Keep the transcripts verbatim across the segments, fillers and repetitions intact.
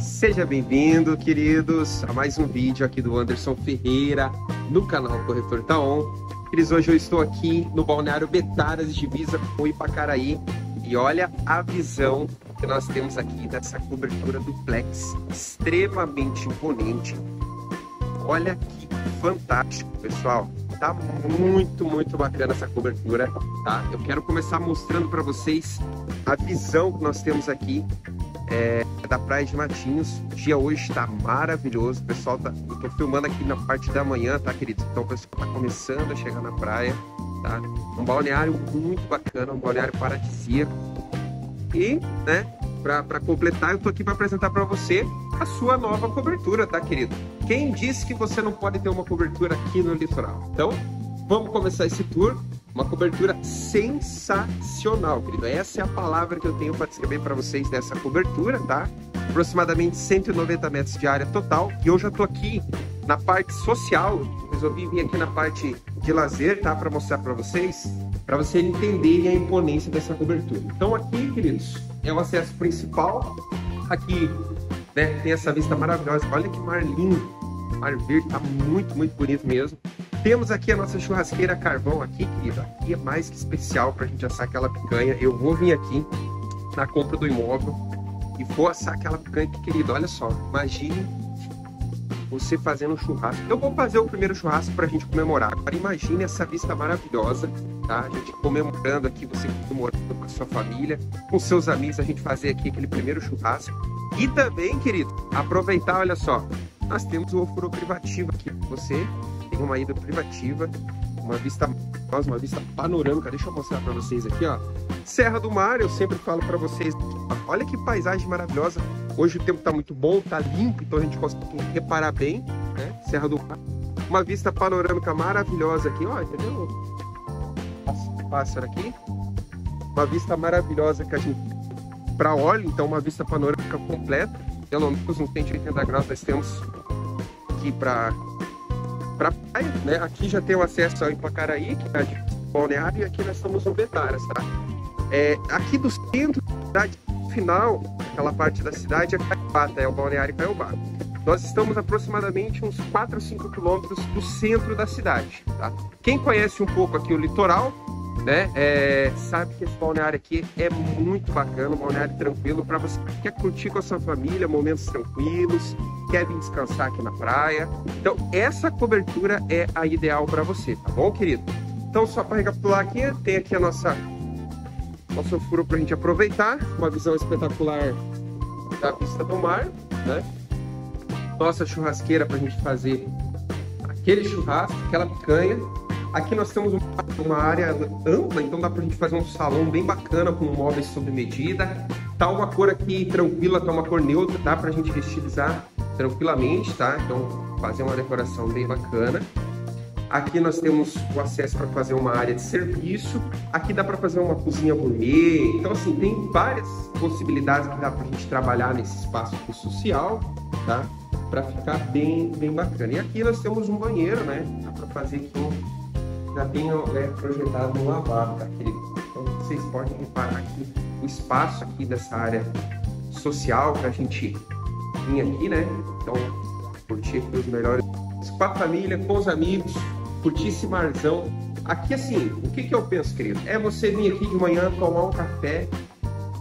Seja bem-vindo, queridos, a mais um vídeo aqui do Uanderson Ferreira no canal Corretor Taon. Queridos, hoje eu estou aqui no Balneário Betaras de Viza com Ipacaraí e olha a visão que nós temos aqui dessa cobertura duplex extremamente imponente. Olha que fantástico, pessoal. Tá muito, muito bacana essa cobertura, tá? Eu quero começar mostrando para vocês a visão que nós temos aqui é, da Praia de Matinhos. O dia hoje está maravilhoso, pessoal. Tá, eu tô filmando aqui na parte da manhã, tá, queridos? Então o pessoal tá começando a chegar na praia, tá? Um balneário muito bacana, um balneário paradisíaco. E, né, para completar, eu tô aqui para apresentar para você a sua nova cobertura, tá, querido? Quem disse que você não pode ter uma cobertura aqui no litoral? Então, vamos começar esse tour. Uma cobertura sensacional, querido. Essa é a palavra que eu tenho para descrever para vocês dessa cobertura, tá? Aproximadamente cento e noventa metros de área total. E eu já tô aqui na parte social. Resolvi vir aqui na parte de lazer, tá? Para mostrar para vocês, para vocês entenderem a imponência dessa cobertura. Então, aqui, queridos, é o acesso principal. Aqui, né, tem essa vista maravilhosa. Olha que mar lindo. Mar verde, tá muito, muito bonito mesmo. Temos aqui a nossa churrasqueira a carvão aqui, querida. Aqui é mais que especial pra gente assar aquela picanha. Eu vou vir aqui na compra do imóvel e vou assar aquela picanha aqui, querida. Olha só, imagine você fazendo um churrasco. Eu vou fazer o primeiro churrasco pra gente comemorar. Agora imagine essa vista maravilhosa, tá? A gente comemorando aqui, você comemorando com a sua família, com seus amigos, a gente fazer aqui aquele primeiro churrasco. E também, querido, aproveitar, olha só, nós temos o ofurô privativo aqui. Você tem uma ida privativa, uma vista, uma vista panorâmica. Deixa eu mostrar para vocês aqui, ó. Serra do Mar, eu sempre falo para vocês. Olha que paisagem maravilhosa. Hoje o tempo tá muito bom, tá limpo, então a gente consegue reparar bem, né? Serra do Mar. Uma vista panorâmica maravilhosa aqui, ó, entendeu? Pássaro aqui. Uma vista maravilhosa que a gente para óleo, então uma vista panorâmica completa. Pelo menos uns cento e oitenta graus nós temos aqui para para praia, né? Aqui já tem o acesso ao Ipacaraí, que é de balneário, e aqui nós estamos no Betaras, tá? É, aqui do centro da cidade, no final, aquela parte da cidade é Caiobá, tá? É o Balneário Caiobá. Nós estamos aproximadamente uns quatro a cinco quilômetros do centro da cidade, tá? Quem conhece um pouco aqui o litoral, né, é, sabe que esse balneário aqui é muito bacana, um balneário tranquilo para você que quer curtir com a sua família momentos tranquilos, quer vir descansar aqui na praia. Então essa cobertura é a ideal para você, tá bom, querido? Então só para recapitular aqui, tem aqui a nossa nossa ofurô para a gente aproveitar, uma visão espetacular da vista do mar, né? Nossa churrasqueira para a gente fazer aquele churrasco, aquela picanha. Aqui nós temos uma área ampla, então dá pra gente fazer um salão bem bacana com móveis sob medida. Tá uma cor aqui tranquila, tá uma cor neutra, dá pra gente estilizar tranquilamente, tá? Então fazer uma decoração bem bacana. Aqui nós temos o acesso para fazer uma área de serviço. Aqui dá para fazer uma cozinha gourmet. Então assim, tem várias possibilidades que dá pra gente trabalhar nesse espaço aqui social, tá? Pra ficar bem, bem bacana. E aqui nós temos um banheiro, né? Dá pra fazer aqui um... já tenho é, projetado um lavabo, tá, querido? Então vocês podem reparar aqui o espaço aqui dessa área social pra gente vir aqui, né? Então, curtir aqui os melhores com a família, com os amigos, curtir esse marzão. Aqui, assim, o que que eu penso, querido? É você vir aqui de manhã, tomar um café,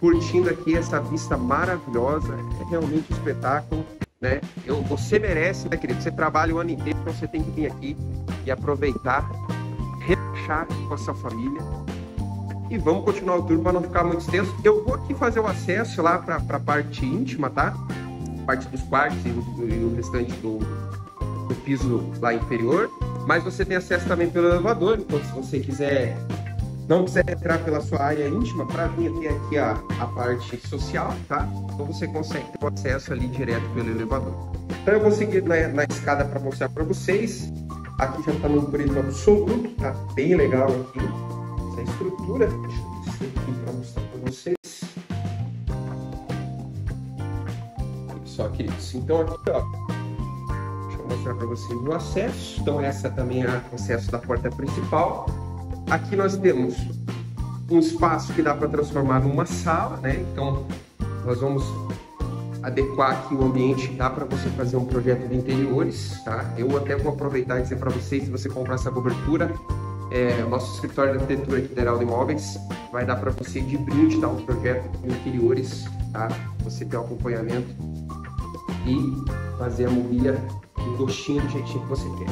curtindo aqui essa vista maravilhosa, é realmente um espetáculo, né? Eu, você merece, né, querido? Você trabalha o ano inteiro, então você tem que vir aqui e aproveitar, relaxar com a sua família. E vamos continuar o tour para não ficar muito extenso. Eu vou aqui fazer o acesso lá para a parte íntima, tá? Parte dos quartos e o, e o restante do, do piso lá inferior. Mas você tem acesso também pelo elevador. Então, se você quiser, não quiser entrar pela sua área íntima, para vir até aqui a, a parte social, tá? Então você consegue ter o acesso ali direto pelo elevador. Então eu vou seguir na, na escada para mostrar para vocês. Aqui já está no preto absoluto, tá bem legal aqui essa estrutura. Deixa eu descer aqui para mostrar para vocês. Olha só, queridos. Então aqui, ó, deixa eu mostrar para vocês o acesso. Então essa também é o acesso da porta principal. Aqui nós temos um espaço que dá para transformar numa sala, né? Então nós vamos adequar aqui o ambiente, dá para você fazer um projeto de interiores, tá? Eu até vou aproveitar e dizer para vocês, se você comprar essa cobertura, é, nosso escritório de arquitetura aqui da Heraldo Imóveis vai dar para você de brinde, dar um projeto de interiores, tá? Você ter o acompanhamento e fazer a mobília do gostinho, do jeitinho que você quer.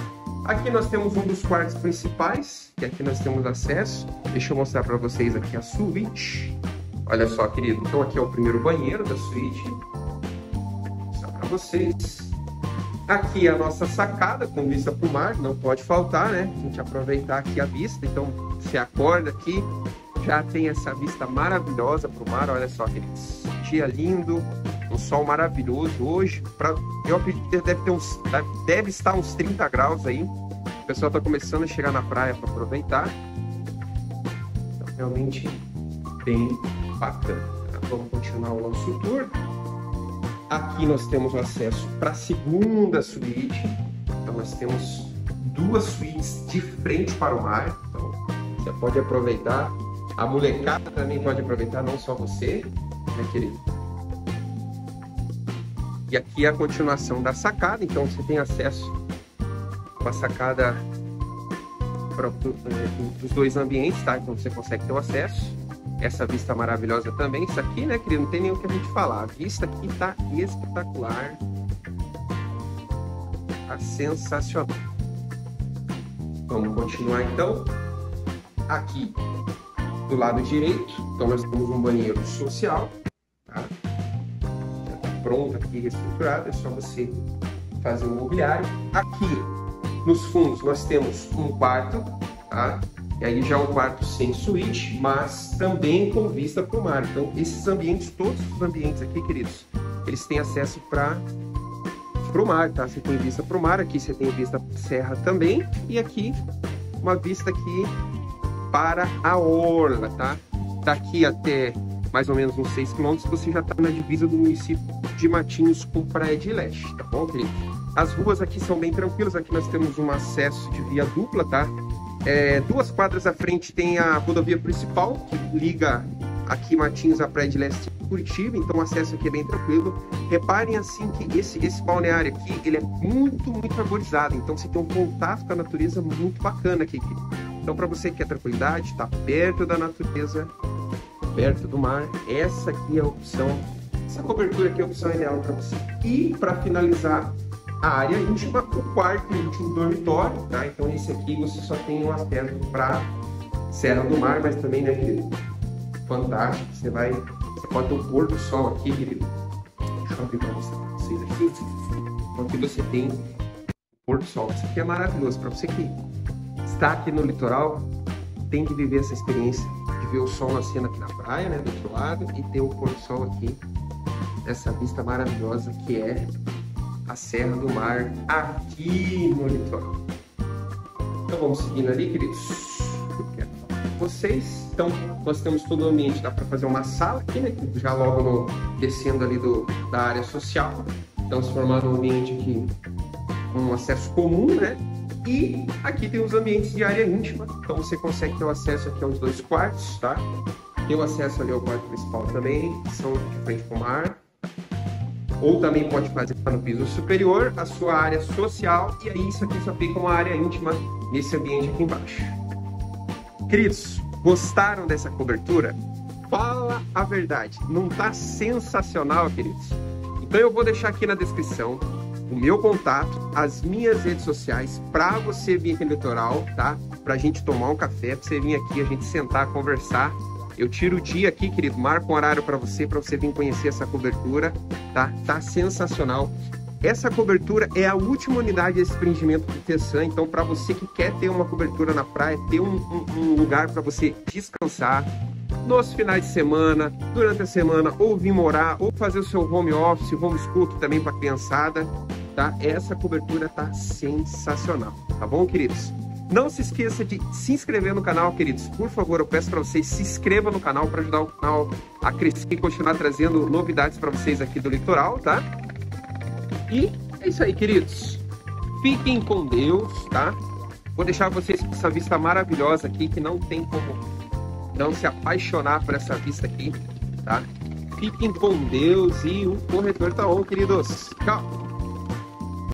Aqui nós temos um dos quartos principais, que aqui nós temos acesso. Deixa eu mostrar para vocês aqui a suíte. Olha só, querido. Então aqui é o primeiro banheiro da suíte. Vou mostrar para vocês. Aqui é a nossa sacada com vista para o mar, não pode faltar, né? A gente aproveitar aqui a vista. Então você acorda aqui, já tem essa vista maravilhosa para o mar. Olha só, queridos. Dia lindo. Um sol maravilhoso hoje, pra, eu acredito que deve, ter uns, deve estar uns trinta graus aí, o pessoal está começando a chegar na praia para aproveitar, então, realmente bem bacana. Vamos continuar o nosso tour. Aqui nós temos o acesso para a segunda suíte, então nós temos duas suítes de frente para o mar, então você pode aproveitar, a molecada também pode aproveitar, não só você, né, querido? E aqui é a continuação da sacada, então você tem acesso à sacada para os dois ambientes, tá? Então você consegue ter o acesso. Essa vista maravilhosa também. Isso aqui, né, querido? Não tem nem o que a gente falar. A vista aqui tá espetacular. Tá sensacional. Vamos continuar, então. Aqui, do lado direito, então nós temos um banheiro social, tá? Pronta aqui, reestruturada, é só você fazer o mobiliário. Aqui nos fundos nós temos um quarto, tá? E aí já um quarto sem suíte, mas também com vista para o mar. Então esses ambientes, todos os ambientes aqui, queridos, eles têm acesso para o mar, tá? Você tem vista para o mar, aqui você tem vista para a serra também, e aqui uma vista aqui para a orla, tá? Daqui até mais ou menos uns seis quilômetros, você já está na divisa do município de Matinhos com Praia de Leste, tá bom, querido? As ruas aqui são bem tranquilas, aqui nós temos um acesso de via dupla, tá? É, duas quadras à frente tem a rodovia principal, que liga aqui Matinhos à Praia de Leste e Curitiba, então o acesso aqui é bem tranquilo. Reparem assim que esse, esse balneário aqui, ele é muito, muito arborizado, então você tem um contato com a natureza muito bacana aqui, querido. Então para você que quer tranquilidade, tá perto da natureza, perto do mar, essa aqui é a opção, essa cobertura aqui é a opção ideal para você. E para finalizar a área íntima, o quarto íntimo dormitório, tá? Então esse aqui você só tem um acesso para Serra do Mar, mas também, né, querido? Fantástico, você vai, você pode ter um pôr do sol aqui, querido. Deixa eu abrir para vocês aqui. Então aqui você tem o pôr do sol, isso aqui é maravilhoso, para você que está aqui no litoral, tem que viver essa experiência de ver o sol nascendo aqui na praia, né, do outro lado, e ter o pôr do sol aqui, essa vista maravilhosa que é a Serra do Mar aqui no litoral. Então vamos seguindo ali, queridos. Eu quero falar com vocês. Então nós temos todo o ambiente, dá para fazer uma sala aqui, né, já logo no, descendo ali do, da área social, transformar um ambiente aqui com um acesso comum, né? E aqui tem os ambientes de área íntima, então você consegue ter o acesso aqui aos dois quartos, tá? Tem o acesso ali ao quarto principal também, que são de frente para o mar. Ou também pode fazer no piso superior, a sua área social, e aí isso aqui só fica uma área íntima nesse ambiente aqui embaixo. Queridos, gostaram dessa cobertura? Fala a verdade, não tá sensacional, queridos? Então eu vou deixar aqui na descrição o meu contato, as minhas redes sociais, para você vir aqui no litoral, tá? Pra gente tomar um café, pra você vir aqui, a gente sentar, conversar. Eu tiro o dia aqui, querido, marco um horário para você, para você vir conhecer essa cobertura, tá? Tá sensacional. Essa cobertura é a última unidade desse empreendimento do Tessã, então para você que quer ter uma cobertura na praia, ter um, um, um lugar para você descansar, nos finais de semana, durante a semana, ou vir morar, ou fazer o seu home office, homeschool também para criançada, tá? Essa cobertura tá sensacional, tá bom, queridos? Não se esqueça de se inscrever no canal, queridos. Por favor, eu peço para vocês, se inscrevam no canal para ajudar o canal a crescer e continuar trazendo novidades para vocês aqui do litoral, tá? E é isso aí, queridos. Fiquem com Deus, tá? Vou deixar vocês com essa vista maravilhosa aqui, que não tem como não se apaixonar por essa vista aqui, tá? Fiquem com Deus e o Corretor Taon, queridos. Tchau!